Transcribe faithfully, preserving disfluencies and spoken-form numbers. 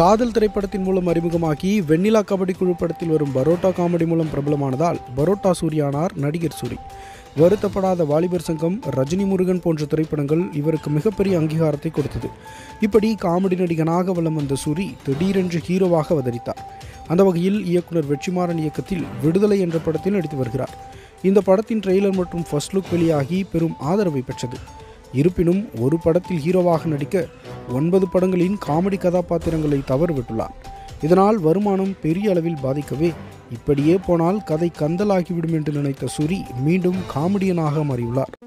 காதல் திரைப்படத்தின் மூலம் அறிமுகமாகி வெண்ணிலா கபடி குழு படத்தில் வரும் பரோட்டா காமெடி மூலம் பிரபலமானதால் பரோட்டா சூரியானார் நடிகர் சூரி. வருத்தப்படாத வாலிபர் சங்கம், ரஜினி முருகன் போன்ற திரைப்படங்கள் இவருக்கு மிகப்பெரிய அங்கீகாரத்தை கொடுத்தது. இப்படி காமெடி நடிகனாக வலம் வந்த சூரி திடீரென்று ஹீரோவாக அவதரித்தார். அந்த வகையில் இயக்குனர் வெற்றிமாறன் இயக்கத்தில் விடுதலை என்ற படத்தில் நடித்து வருகிறார். இந்த படத்தின் ட்ரெய்லர் மற்றும் ஃபர்ஸ்ட் லுக் வெளியாகி பெரும் ஆதரவை பெற்றது. இருப்பினும் ஒரு படத்தில் ஹீரோவாக நடிக்க ஒன்பது படங்களின் காமெடி கதாபாத்திரங்களை தவறுவிட்டுள்ளார். இதனால் வருமானம் பெரிய அளவில் பாதிக்கவே இப்படியே போனால் கதை கந்தலாகிவிடும் என்று நினைத்த சூரி மீண்டும் காமெடியனாக மாறியுள்ளார்.